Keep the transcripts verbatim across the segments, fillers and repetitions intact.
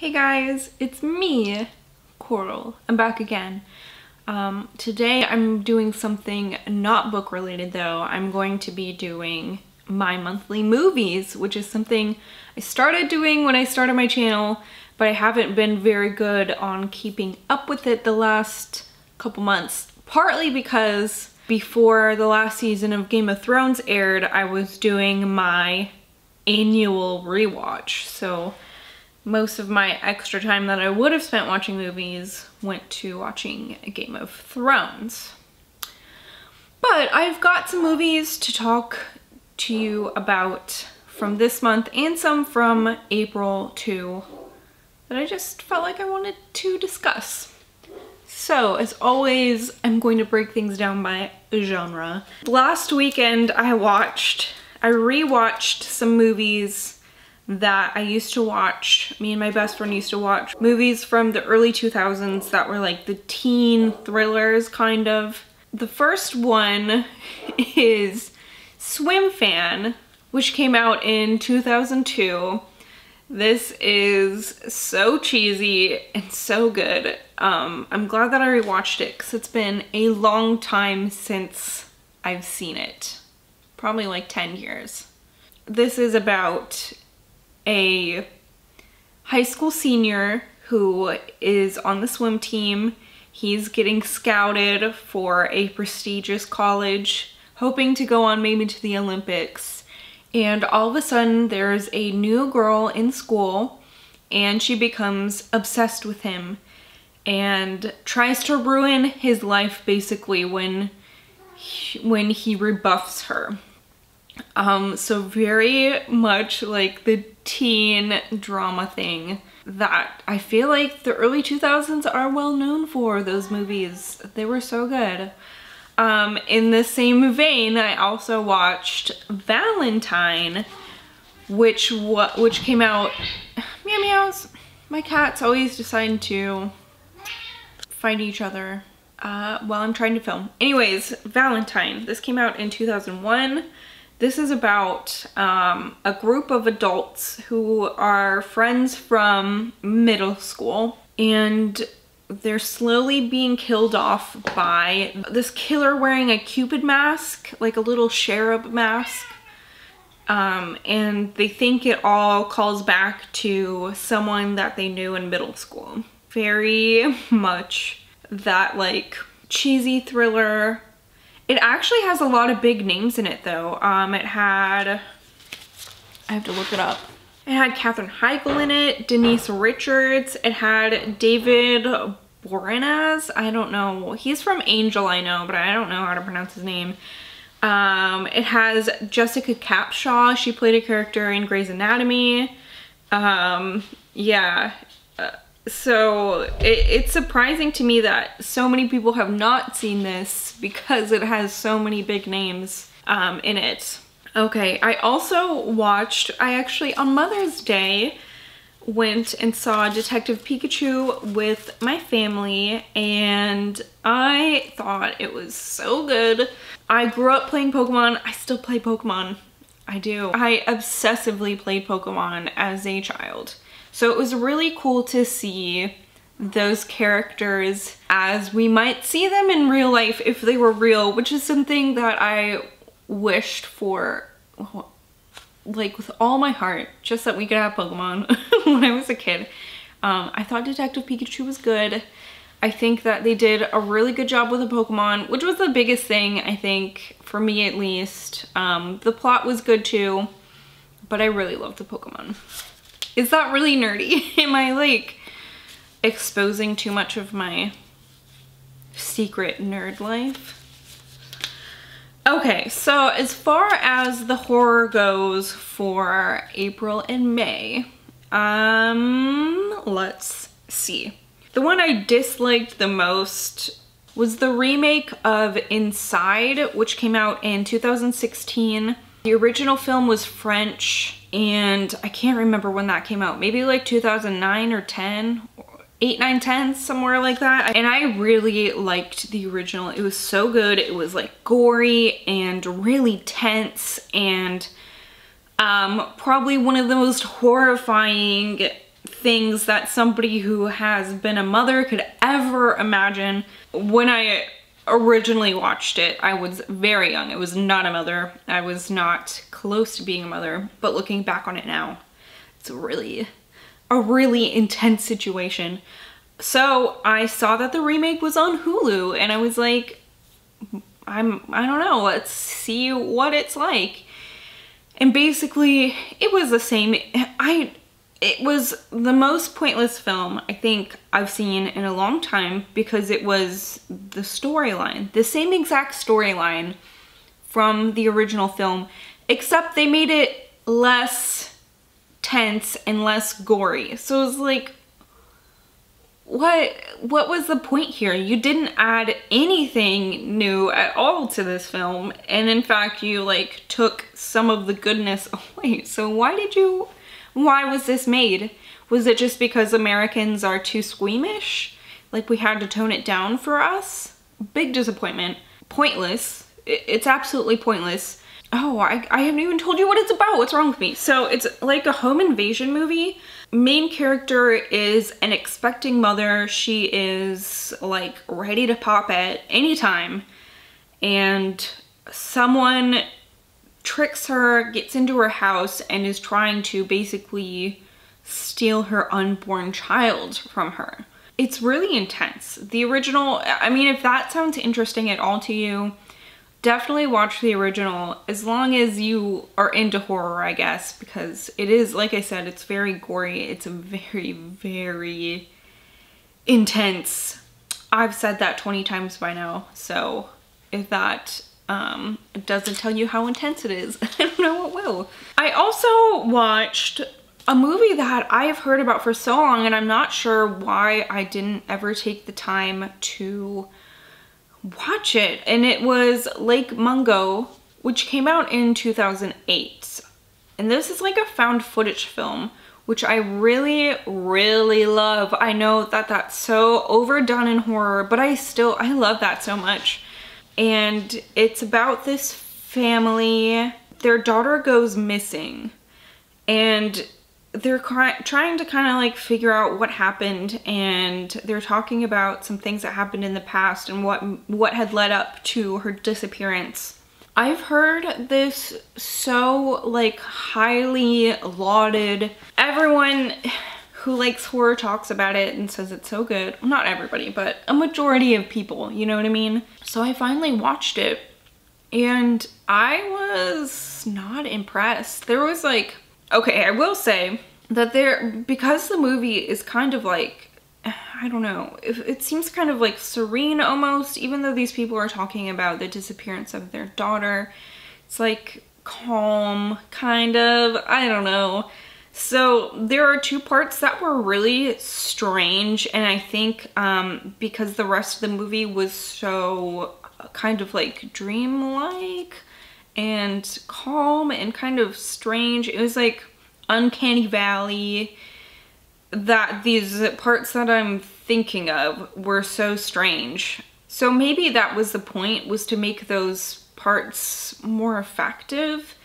Hey guys, it's me, Coral. I'm back again. Um, today I'm doing something not book related though. I'm going to be doing my monthly movies, which is something I started doing when I started my channel, but I haven't been very good on keeping up with it the last couple months. Partly because before the last season of Game of Thrones aired, I was doing my annual rewatch, so most of my extra time that I would have spent watching movies went to watching Game of Thrones. But I've got some movies to talk to you about from this month and some from April too that I just felt like I wanted to discuss. So as always, I'm going to break things down by genre. Last weekend I watched, I rewatched some movies that I used to watch, me and my best friend used to watch movies from the early two thousands that were like the teen thrillers kind of. The first one is Swimfan, which came out in two thousand two. This is so cheesy and so good. Um, I'm glad that I rewatched it because it's been a long time since I've seen it. Probably like ten years. This is about a high school senior who is on the swim team. He's getting scouted for a prestigious college, hoping to go on maybe to the Olympics. And all of a sudden there's a new girl in school and she becomes obsessed with him and tries to ruin his life basically when he, when he rebuffs her. Um, so very much like the teen drama thing that I feel like the early two thousands are well known for. Those movies, they were so good. Um, in the same vein, I also watched Valentine, which what which came out. Meow meows. My cats always decide to fight each other uh, while I'm trying to film. Anyways, Valentine. This came out in two thousand one. This is about um, a group of adults who are friends from middle school, and they're slowly being killed off by this killer wearing a Cupid mask, like a little cherub mask. Um, and they think it all calls back to someone that they knew in middle school. Very much that like cheesy thriller. It actually has a lot of big names in it though. Um, it had, I have to look it up. It had Katherine Heigl in it, Denise Richards. It had David Boreanaz. I don't know. He's from Angel, I know, but I don't know how to pronounce his name. Um, it has Jessica Capshaw. She played a character in Grey's Anatomy. Um, yeah. Uh, So it, it's surprising to me that so many people have not seen this because it has so many big names um, in it. Okay, I also watched, I actually on Mother's Day went and saw Detective Pikachu with my family and I thought it was so good. I grew up playing Pokemon. I still play Pokemon. I do. I obsessively played Pokemon as a child. So it was really cool to see those characters as we might see them in real life if they were real, which is something that I wished for, like with all my heart, just that we could have Pokemon when I was a kid. Um, I thought Detective Pikachu was good. I think that they did a really good job with the Pokemon, which was the biggest thing, I think, for me at least. Um, the plot was good too, but I really loved the Pokemon. Is that really nerdy? Am I like exposing too much of my secret nerd life? Okay, so as far as the horror goes for April and May, um, let's see. The one I disliked the most was the remake of Inside, which came out in two thousand sixteen. The original film was French. And I can't remember when that came out, maybe like two thousand nine or ten, eight, nine, ten, somewhere like that. And I really liked the original. It was so good. It was like gory and really tense and um, probably one of the most horrifying things that somebody who has been a mother could ever imagine. When I originally watched it, I was very young. I was not a mother. I was not close to being a mother, but looking back on it now, it's really, a really intense situation. So I saw that the remake was on Hulu and I was like, I'm, I don't know, let's see what it's like. And basically it was the same. I, it was the most pointless film I think I've seen in a long time, because it was the storyline, the same exact storyline from the original film, except they made it less tense and less gory. So it was like, what, what was the point here? You didn't add anything new at all to this film. And in fact, you like took some of the goodness away. So why did you, why was this made? Was it just because Americans are too squeamish? Like we had to tone it down for us? Big disappointment. Pointless. It's absolutely pointless. Oh, I, I haven't even told you what it's about. What's wrong with me? So it's like a home invasion movie. Main character is an expecting mother. She is like ready to pop at any time, and someone tricks her, gets into her house, and is trying to basically steal her unborn child from her. It's really intense. The original, I mean, if that sounds interesting at all to you, definitely watch the original, as long as you are into horror, I guess, because it is, like I said, it's very gory. It's very, very intense. I've said that twenty times by now, so if that um, doesn't tell you how intense it is, I don't know what will. I also watched a movie that I have heard about for so long, and I'm not sure why I didn't ever take the time to watch it, and it was Lake Mungo, which came out in two thousand eight, and this is like a found footage film, which I really really love. I know that that's so overdone in horror, but I still I love that so much. And it's about this family, their daughter goes missing, and they're trying to kind of like figure out what happened, and they're talking about some things that happened in the past and what what had led up to her disappearance. I've heard this so like highly lauded. Everyone who likes horror talks about it and says it's so good. Not everybody, but a majority of people, you know what I mean? So I finally watched it and I was not impressed. There was like, okay, I will say that there, because the movie is kind of like, I don't know, it, it seems kind of like serene almost, even though these people are talking about the disappearance of their daughter. It's like calm, kind of, I don't know. So there are two parts that were really strange, and I think um, because the rest of the movie was so kind of like dreamlike and calm and kind of strange, it was like uncanny valley, that these parts that I'm thinking of were so strange. So maybe that was the point, was to make those parts more effective.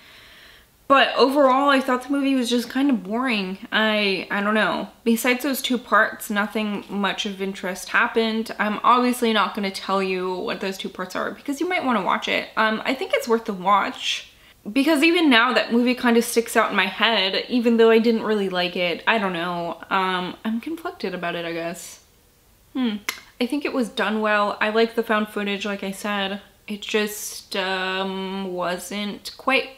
But overall I thought the movie was just kind of boring. I I don't know. Besides those two parts, nothing much of interest happened. I'm obviously not going to tell you what those two parts are because you might want to watch it. Um, I think it's worth the watch, because even now that movie kind of sticks out in my head, even though I didn't really like it. I don't know. Um, I'm conflicted about it, I guess. Hmm. I think it was done well. I like the found footage, like I said. It just um, wasn't quite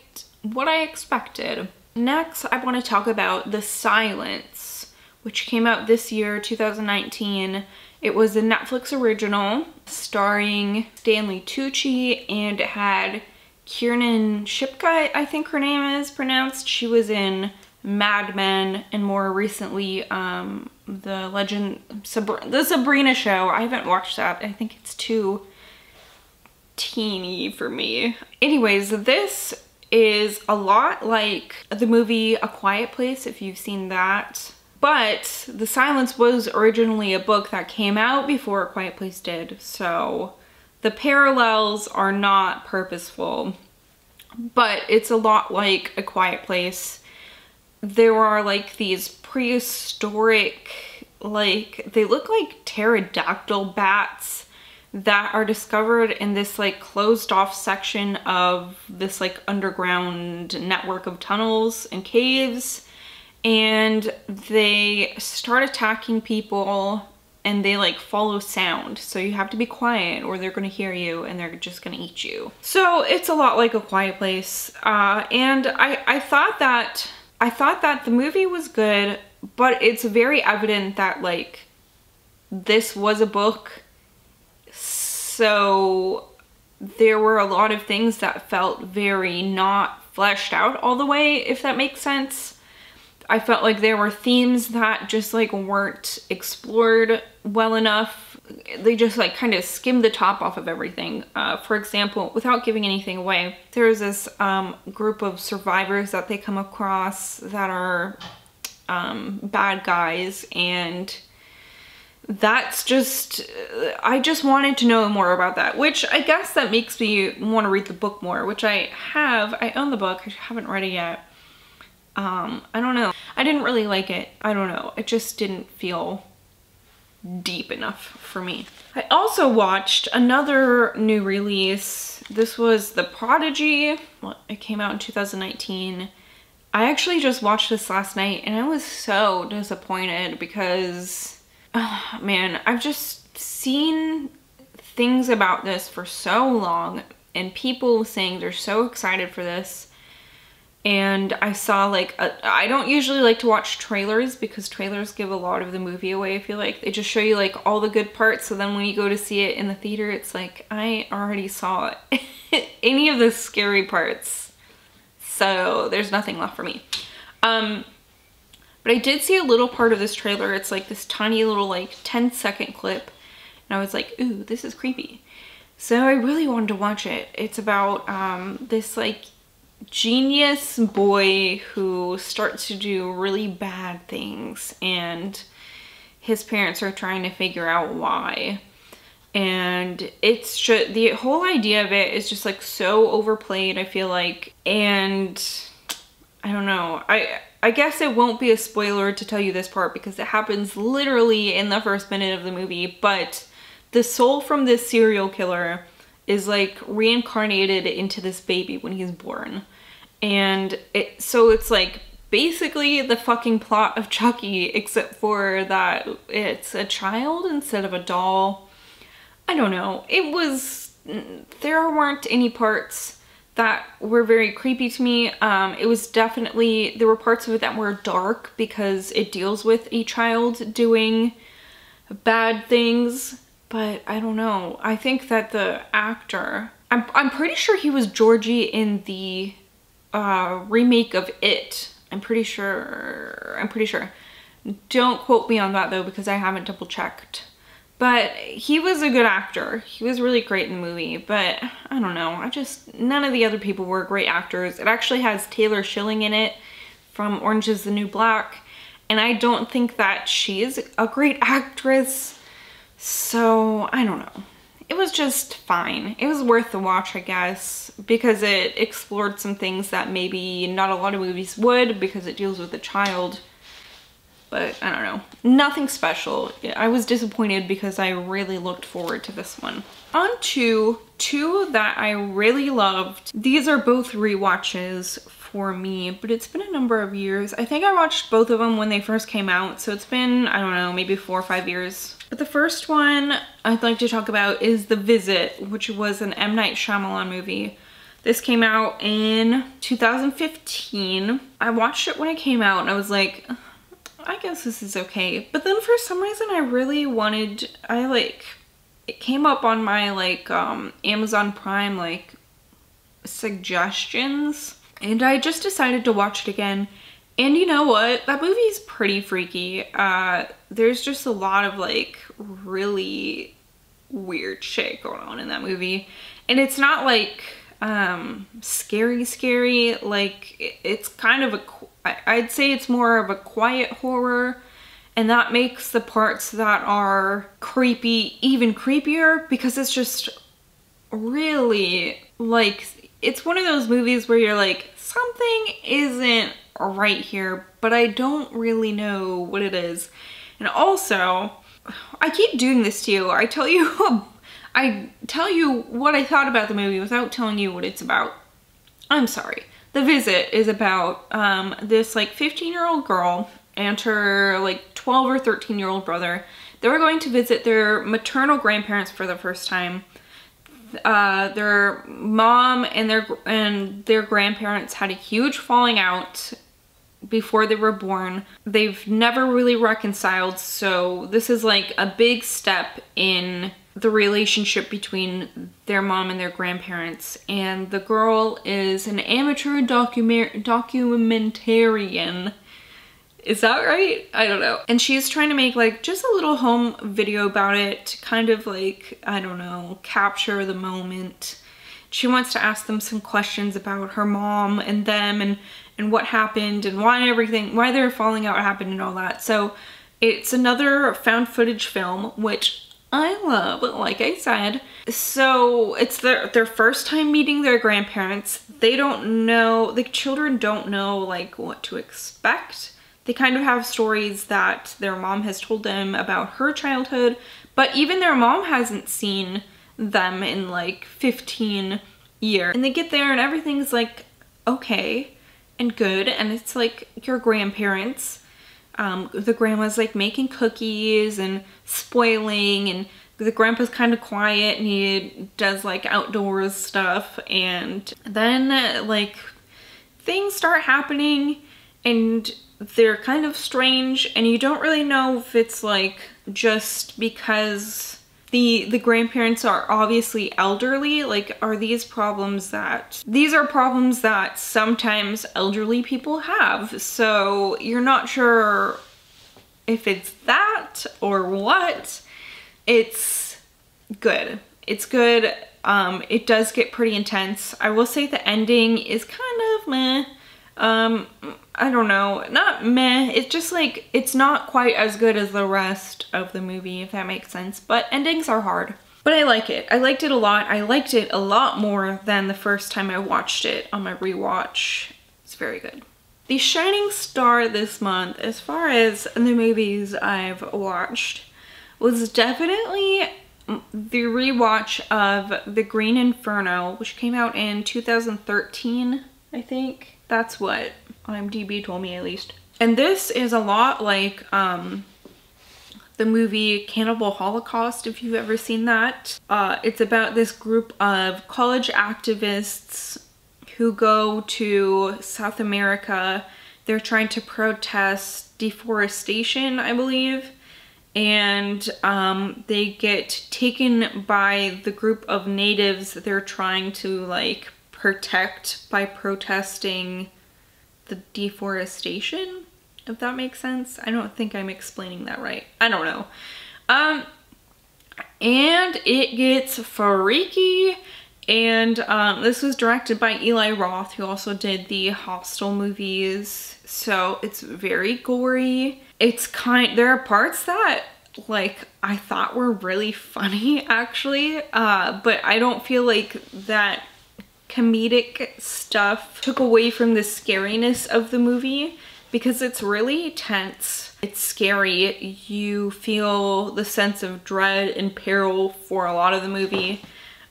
what I expected. Next, I want to talk about The Silence, which came out this year, two thousand nineteen. It was a Netflix original starring Stanley Tucci, and it had Kiernan Shipka, I think her name is pronounced. She was in Mad Men and more recently um, the legend, Sabri The Sabrina Show. I haven't watched that. I think it's too teeny for me. Anyways, this is a lot like the movie A Quiet Place, if you've seen that. But The Silence was originally a book that came out before A Quiet Place did, so the parallels are not purposeful. But it's a lot like A Quiet Place. There are like these prehistoric, like, they look like pterodactyl bats that are discovered in this like closed off section of this like underground network of tunnels and caves, and they start attacking people and they like follow sound. So you have to be quiet or they're gonna hear you and they're just gonna eat you. So it's a lot like A Quiet Place. Uh, and I, I thought that, I thought that the movie was good, but it's very evident that like this was a book. So there were a lot of things that felt very not fleshed out all the way, if that makes sense. I felt like there were themes that just like weren't explored well enough. They just like kind of skimmed the top off of everything. Uh, for example, without giving anything away, there's this um, group of survivors that they come across that are um, bad guys, and that's just, I just wanted to know more about that, which I guess that makes me want to read the book more, which I have. I own the book. I haven't read it yet. Um, I don't know. I didn't really like it. I don't know. It just didn't feel deep enough for me. I also watched another new release. This was The Prodigy. It came out in two thousand nineteen. I actually just watched this last night and I was so disappointed because, oh, man, I've just seen things about this for so long and people saying they're so excited for this. And I saw like, a, I don't usually like to watch trailers because trailers give a lot of the movie away, I feel like. They just show you like all the good parts. So then when you go to see it in the theater, it's like, I already saw any of the scary parts. So there's nothing left for me. Um, But I did see a little part of this trailer. It's like this tiny little like ten second clip. And I was like, ooh, this is creepy. So I really wanted to watch it. It's about um, this like genius boy who starts to do really bad things. And his parents are trying to figure out why. And it's just, the whole idea of it is just like so overplayed, I feel like. And I don't know. I... I guess it won't be a spoiler to tell you this part because it happens literally in the first minute of the movie, but the soul from this serial killer is like reincarnated into this baby when he's born. And it, so it's like basically the fucking plot of Chucky, except for that it's a child instead of a doll. I don't know. It was, there weren't any parts that were very creepy to me. Um, it was definitely, there were parts of it that were dark because it deals with a child doing bad things, but I don't know. I think that the actor, I'm, I'm pretty sure he was Georgie in the uh, remake of It. I'm pretty sure, I'm pretty sure. Don't quote me on that though, because I haven't double checked. But he was a good actor. He was really great in the movie, but I don't know. I just, none of the other people were great actors. It actually has Taylor Schilling in it from Orange is the New Black, and I don't think that she is a great actress. So I don't know. It was just fine. It was worth the watch, I guess, because it explored some things that maybe not a lot of movies would because it deals with a child. But I don't know, nothing special. I was disappointed because I really looked forward to this one. On to two that I really loved. These are both rewatches for me, but it's been a number of years. I think I watched both of them when they first came out. So it's been, I don't know, maybe four or five years. But the first one I'd like to talk about is The Visit, which was an M. Night Shyamalan movie. This came out in two thousand fifteen. I watched it when it came out and I was like, I guess this is okay. But then for some reason I really wanted, I like, it came up on my like um, Amazon Prime like suggestions and I just decided to watch it again. And you know what? That movie is pretty freaky. Uh, there's just a lot of like really weird shit going on in that movie. And it's not like um, scary scary, like it, it's kind of a, I'd say it's more of a quiet horror, and that makes the parts that are creepy even creepier because it's just really like, it's one of those movies where you're like, something isn't right here, but I don't really know what it is. And also, I keep doing this to you. I tell you, I tell you what I thought about the movie without telling you what it's about. I'm sorry. The Visit is about um, this like fifteen year old girl and her like twelve or thirteen year old brother. They were going to visit their maternal grandparents for the first time. Uh, their mom and their and their grandparents had a huge falling out before they were born. They've never really reconciled, so this is like a big step in the relationship between their mom and their grandparents. And the girl is an amateur document documentarian. Is that right? I don't know. And she's trying to make like just a little home video about it to kind of like, I don't know, capture the moment. She wants to ask them some questions about her mom and them and, and what happened and why everything, why their falling out happened and all that. So it's another found footage film, which I love, like I said. So it's their, their first time meeting their grandparents. They don't know, the children don't know like what to expect. They kind of have stories that their mom has told them about her childhood, but even their mom hasn't seen them in like fifteen years. And they get there and everything's like okay and good, and it's like your grandparents. Um, the grandma's like making cookies and spoiling, and the grandpa's kind of quiet and he does like outdoors stuff. And then like things start happening and they're kind of strange, and you don't really know if it's like just because the the grandparents are obviously elderly, like are these problems that these are problems that sometimes elderly people have, so you're not sure if it's that or what. It's good. It's good. Um it does get pretty intense. I will say the ending is kind of meh. um I don't know, not meh, it's just like, it's not quite as good as the rest of the movie, if that makes sense. But endings are hard. But I like it. I liked it a lot. I liked it a lot more than the first time I watched it on my rewatch. It's very good. The shining star this month, as far as the movies I've watched, was definitely the rewatch of The Green Inferno, which came out in two thousand thirteen, I think. That's what I M D B told me, at least. And this is a lot like um, the movie Cannibal Holocaust, if you've ever seen that. Uh, it's about this group of college activists who go to South America. They're trying to protest deforestation, I believe. And um, they get taken by the group of natives that they're trying to like protect by protesting the deforestation, if that makes sense. I don't think I'm explaining that right. I don't know. Um, and it gets freaky. And um, this was directed by Eli Roth, who also did the Hostel movies. So it's very gory. It's kind, there are parts that like I thought were really funny actually, uh, but I don't feel like that comedic stuff took away from the scariness of the movie, because it's really tense. It's scary. You feel the sense of dread and peril for a lot of the movie.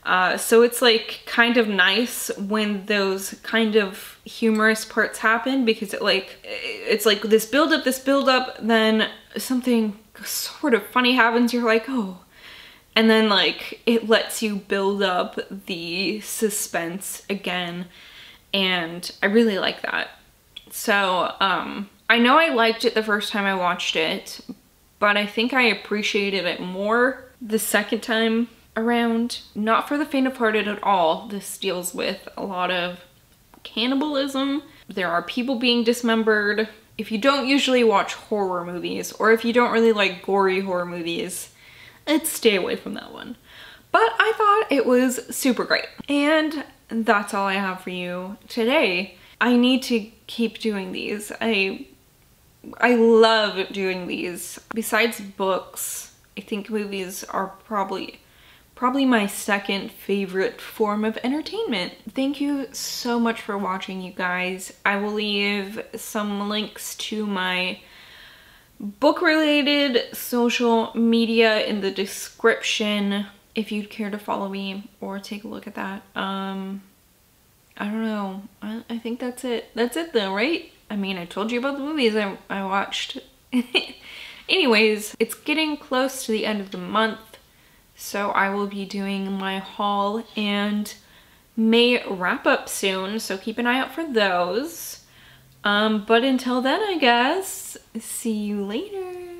Uh, so it's like kind of nice when those kind of humorous parts happen, because it like, it's like this build up, this build up, then something sort of funny happens. You're like, oh. And then like it lets you build up the suspense again, and I really like that. So um, I know I liked it the first time I watched it, but I think I appreciated it more the second time around. Not for the faint of hearted at all. This deals with a lot of cannibalism. There are people being dismembered. If you don't usually watch horror movies, or if you don't really like gory horror movies, I'd stay away from that one. But I thought it was super great. And that's all I have for you today. I need to keep doing these. I I love doing these. Besides books, I think movies are probably probably my second favorite form of entertainment. Thank you so much for watching, you guys. I will leave some links to my book related social media in the description if you'd care to follow me or take a look at that. Um, I don't know. I, I think that's it. That's it though, right? I mean, I told you about the movies I, I watched. Anyways, it's getting close to the end of the month, so I will be doing my haul and May wrap up soon, so keep an eye out for those. Um, but until then, I guess, see you later.